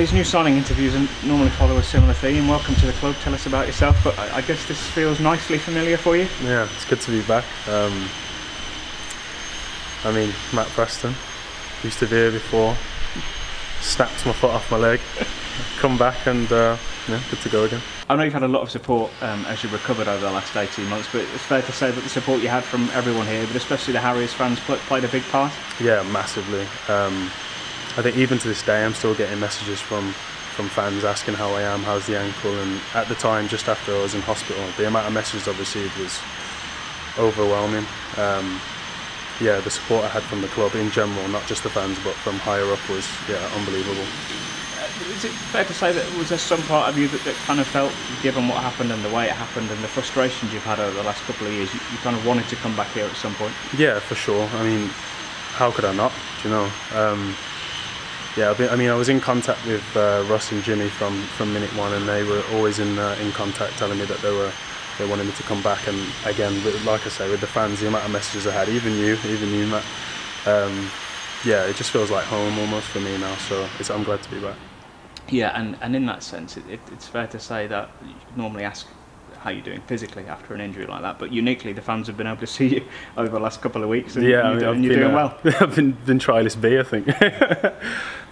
These new signing interviews normally follow a similar theme. Welcome to the club, tell us about yourself, but I guess this feels nicely familiar for you. Yeah, it's good to be back. I mean, Matt Preston, used to be here before, snapped my foot off my leg, come back and yeah, good to go again. I know you've had a lot of support as you've recovered over the last 18 months, but it's fair to say that the support you had from everyone here, but especially the Harriers fans, played a big part? Yeah, massively. I think even to this day I'm still getting messages from fans asking how I am, how's the ankle, and at the time, just after I was in hospital, the amount of messages I received was overwhelming. Yeah, the support I had from the club in general, not just the fans, but from higher up was, yeah, unbelievable. Is it fair to say that was there some part of you that kind of felt, given what happened and the way it happened and the frustrations you've had over the last couple of years, you kind of wanted to come back here at some point? Yeah, for sure. I mean, how could I not, do you know? Yeah, I mean, I was in contact with Russ and Jimmy from minute one, and they were always in contact telling me that they wanted me to come back. And again, like I say, with the fans, the amount of messages I had, even you, Matt. Yeah, it just feels like home almost for me now. So I'm glad to be back. Yeah, and in that sense, it's fair to say that you normally ask how you're doing physically after an injury like that, but uniquely the fans have been able to see you over the last couple of weeks, and yeah, you're doing well. I've been trialist B, I think.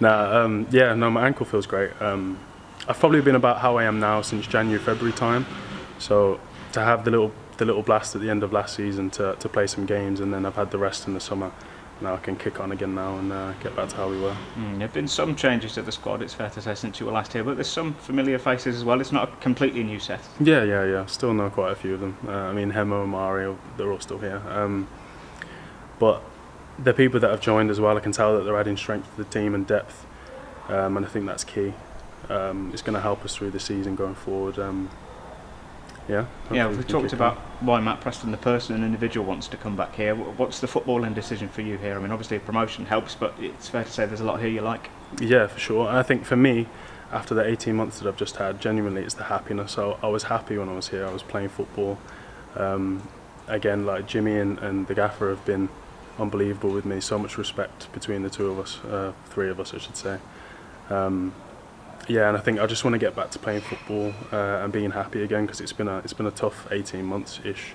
Yeah, no, my ankle feels great. I've probably been about how I am now since January, February time, so to have the little blast at the end of last season to play some games, and then I've had the rest in the summer. Now I can kick on again now and get back to how we were. There have been some changes to the squad, it's fair to say, since you were last here, but there's some familiar faces as well. It's not a completely new set. Yeah. Still know quite a few of them. I mean, Hemmo and Mario, they're all still here. But the people that have joined as well, I can tell that they're adding strength to the team and depth, and I think that's key. It's going to help us through the season going forward. Yeah, we've talked about why Matt Preston, the person and individual, wants to come back here. What's the footballing decision for you here? I mean, obviously promotion helps, but it's fair to say there's a lot here you like. Yeah, for sure. And I think for me, after the 18 months that I've just had, genuinely it's the happiness. I was happy when I was here. I was playing football. Again, like Jimmy and the Gaffer have been unbelievable with me. So much respect between the two of us, three of us, I should say. Yeah, and I think I just want to get back to playing football and being happy again, because it's been a tough 18 months ish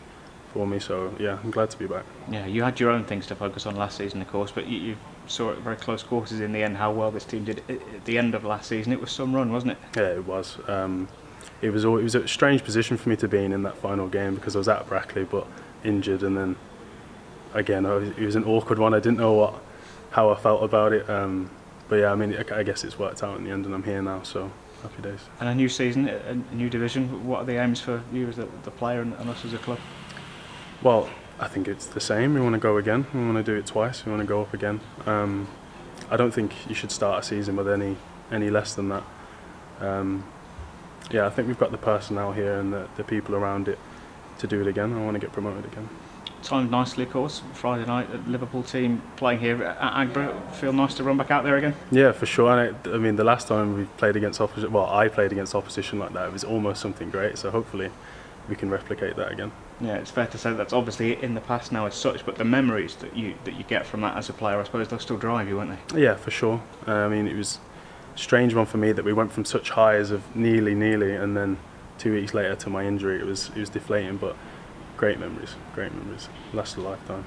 for me. So yeah, I'm glad to be back. Yeah, you had your own things to focus on last season, of course, but you saw it very close quarters in the end. How well this team did at the end of last season, it was some run, wasn't it? Yeah, it was. It was a strange position for me to be in that final game, because I was at Brackley but injured, and then again it was an awkward one. I didn't know how I felt about it. But yeah, I mean, I guess it's worked out in the end, and I'm here now, so happy days. And a new season, a new division, what are the aims for you as the player and us as a club? Well, I think it's the same. We want to go again, we want to do it twice, we want to go up again. I don't think you should start a season with any less than that. Yeah, I think we've got the personnel here and the people around it to do it again. I want to get promoted again. Timed nicely, of course. Friday night, the Liverpool team playing here at Agbra. Feel nice to run back out there again? Yeah, for sure. And I mean, the last time we played against opposition, well, I played against opposition like that, it was almost something great. So hopefully we can replicate that again. Yeah, it's fair to say that's obviously in the past now as such, but the memories that you get from that as a player, I suppose they'll still drive you, won't they? Yeah, for sure. I mean, it was a strange one for me that we went from such highs of nearly, and then 2 weeks later to my injury, it was deflating, but great memories, great memories. Last a lifetime.